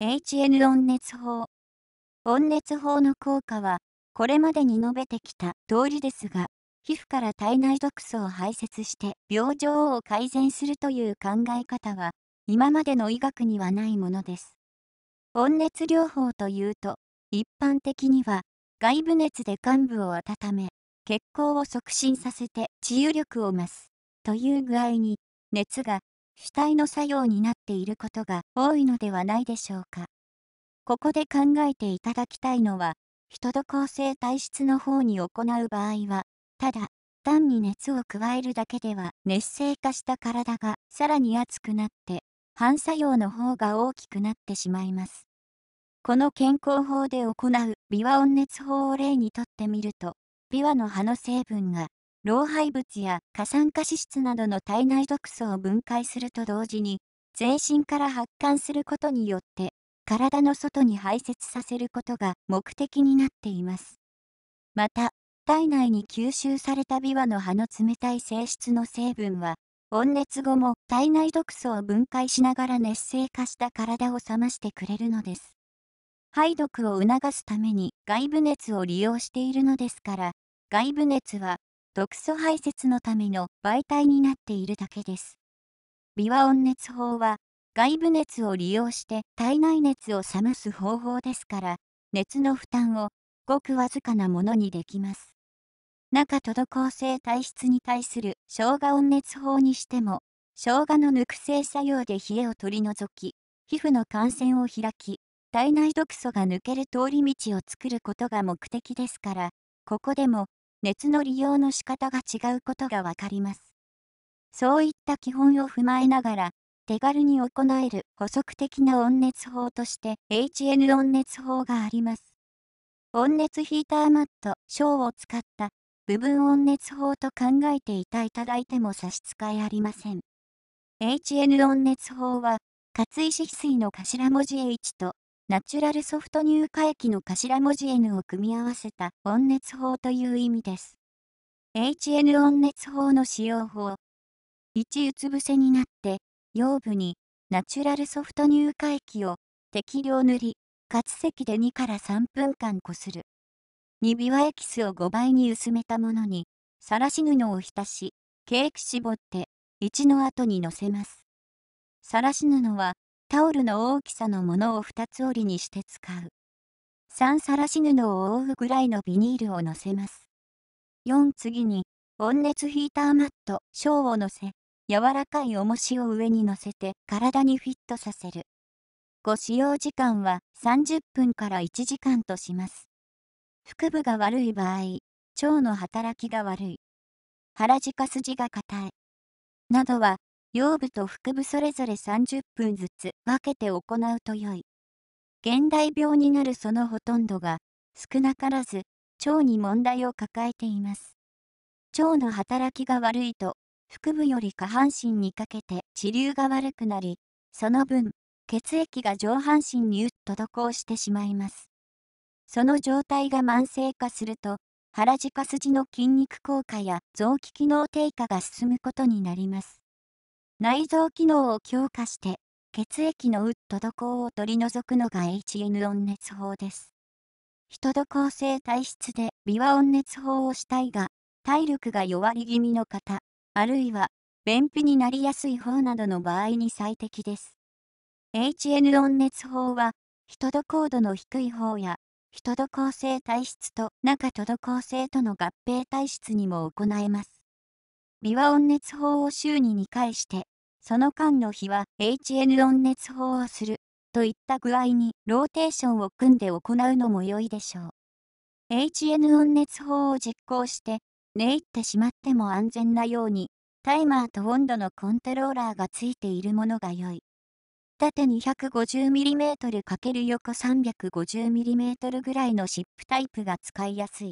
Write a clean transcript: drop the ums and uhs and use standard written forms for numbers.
HN 温熱法。温熱法の効果は、これまでに述べてきた通りですが、皮膚から体内毒素を排泄して病状を改善するという考え方は、今までの医学にはないものです。温熱療法というと、一般的には、外部熱で患部を温め、血行を促進させて治癒力を増す、という具合に、熱が主体の作用になっていることが多いのではないでしょうか。ここで考えていただきたいのは、人と構成体質の方に行う場合は、ただ単に熱を加えるだけでは熱性化した体がさらに熱くなって、反作用の方が大きくなってしまいます。この健康法で行うビワ温熱法を例にとってみると、ビワの葉の成分が老廃物や過酸化脂質などの体内毒素を分解すると同時に、全身から発汗することによって、体の外に排泄させることが目的になっています。また、体内に吸収されたビワの葉の冷たい性質の成分は、温熱後も体内毒素を分解しながら熱性化した体を冷ましてくれるのです。排毒を促すために外部熱を利用しているのですから、外部熱は毒素排泄のための媒体になっているだけです。ビワ温熱法は、外部熱を利用して体内熱を冷ます方法ですから、熱の負担をごくわずかなものにできます。中等度構成体質に対する生姜温熱法にしても、生姜の抜く性作用で冷えを取り除き、皮膚の汗腺を開き、体内毒素が抜ける通り道を作ることが目的ですから、ここでも、熱の利用の仕方が違うことがわかります。そういった基本を踏まえながら、手軽に行える補足的な温熱法として HN 温熱法があります。温熱ヒーターマット小を使った部分温熱法と考えていただいても差し支えありません。HN 温熱法は、活石翡翠の頭文字 H と、ナチュラルソフト乳化液の頭文字 N を組み合わせた温熱法という意味です。HN 温熱法の使用法。1、うつ伏せになって、腰部にナチュラルソフト乳化液を適量塗り、活石で2から3分間こする。2、ビワエキスを5倍に薄めたものに、さらし布を浸し、軽く絞って、1の後に乗せます。さらし布は、タオルの大きさのものを2つ折りにして使う。3、さらし布を覆うぐらいのビニールをのせます。4、次に、温熱ヒーターマット小をのせ、柔らかい重しを上にのせて体にフィットさせる。5、使用時間は30分から1時間とします。腹部が悪い場合、腸の働きが悪い、腹直筋が硬い、などは、腰部と腹部それぞれ30分ずつ分けて行うと良い。現代病になるそのほとんどが、少なからず腸に問題を抱えています。腸の働きが悪いと、腹部より下半身にかけて血流が悪くなり、その分、血液が上半身に滞してしまいます。その状態が慢性化すると、腹直筋の筋肉硬化や臓器機能低下が進むことになります。内臓機能を強化して、血液の滞を取り除くのが HN 温熱法です。人と構成体質でビワ温熱法をしたいが、体力が弱り気味の方、あるいは便秘になりやすい方などの場合に最適です。HN 温熱法は、人と高度の低い方や、人と構成体質と中等度構成との合併体質にも行えます。ビワ温熱法を週に2回して、その間の日は HN 温熱法をする、といった具合にローテーションを組んで行うのも良いでしょう。HN 温熱法を実行して、寝入ってしまっても安全なように、タイマーと温度のコントローラーがついているものが良い。縦 250mm× 横 350mm ぐらいのシップタイプが使いやすい。